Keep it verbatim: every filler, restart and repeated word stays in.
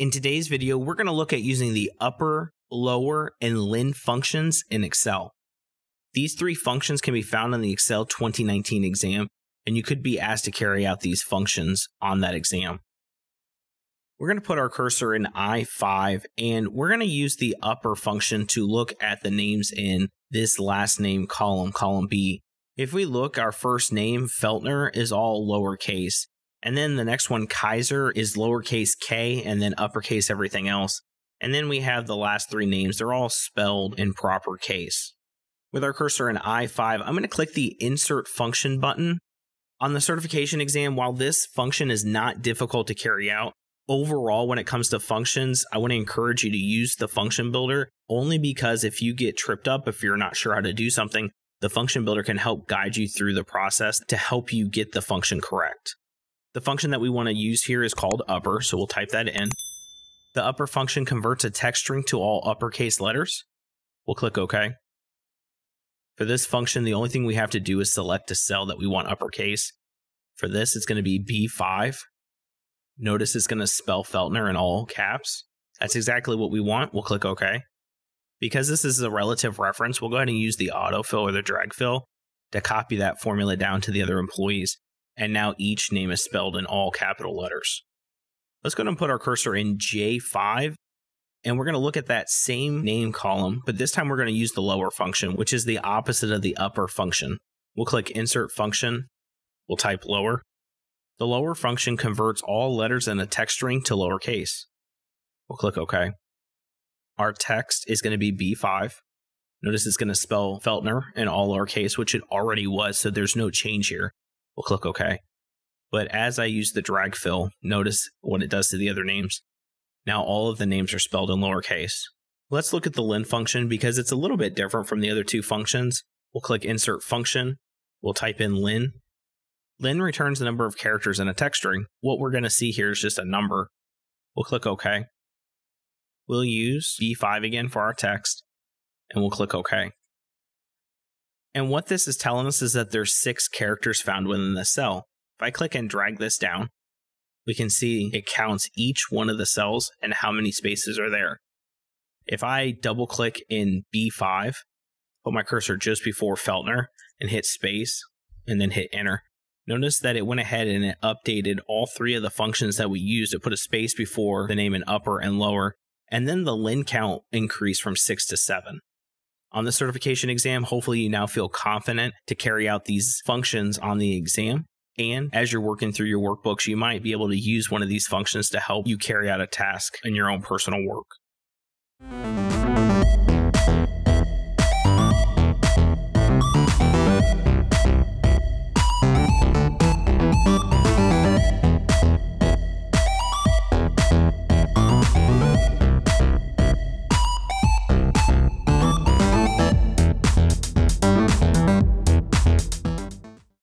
In today's video, we're going to look at using the upper, lower, and L E N functions in Excel. These three functions can be found in the Excel twenty nineteen exam, and you could be asked to carry out these functions on that exam. We're going to put our cursor in I five, and we're going to use the upper function to look at the names in this last name column, column B. If we look, our first name, Feltner, is all lowercase, and then the next one, Kaiser, is lowercase k, and then uppercase everything else. And then we have the last three names. They're all spelled in proper case. With our cursor in I five, I'm going to click the Insert Function button. On the certification exam, while this function is not difficult to carry out, overall, when it comes to functions, I want to encourage you to use the function builder only because if you get tripped up, if you're not sure how to do something, the function builder can help guide you through the process to help you get the function correct. The function that we want to use here is called upper, so we'll type that in. The upper function converts a text string to all uppercase letters. We'll click OK. For this function, the only thing we have to do is select a cell that we want uppercase. For this, it's going to be B five. Notice it's going to spell Feltner in all caps. That's exactly what we want. We'll click OK. Because this is a relative reference, we'll go ahead and use the autofill or the drag fill to copy that formula down to the other employees. And now each name is spelled in all capital letters. Let's go ahead and put our cursor in J five. And we're going to look at that same name column, but this time we're going to use the lower function, which is the opposite of the upper function. We'll click Insert Function. We'll type Lower. The lower function converts all letters in a text string to lowercase. We'll click OK. Our text is going to be B five. Notice it's going to spell Feltner in all lowercase, which it already was, so there's no change here. We'll click OK. But as I use the drag fill, notice what it does to the other names. Now all of the names are spelled in lowercase. Let's look at the L E N function because it's a little bit different from the other two functions. We'll click Insert Function. We'll type in L E N. L E N returns the number of characters in a text string. What we're going to see here is just a number. We'll click OK. We'll use B five again for our text, and we'll click OK. And what this is telling us is that there's six characters found within the cell. If I click and drag this down, we can see it counts each one of the cells and how many spaces are there. If I double click in B five, put my cursor just before Feltner and hit space and then hit enter. Notice that it went ahead and it updated all three of the functions that we used. It put a space before the name in upper and lower, and then the L E N count increased from six to seven. On the certification exam, hopefully you now feel confident to carry out these functions on the exam. And as you're working through your workbooks, you might be able to use one of these functions to help you carry out a task in your own personal work.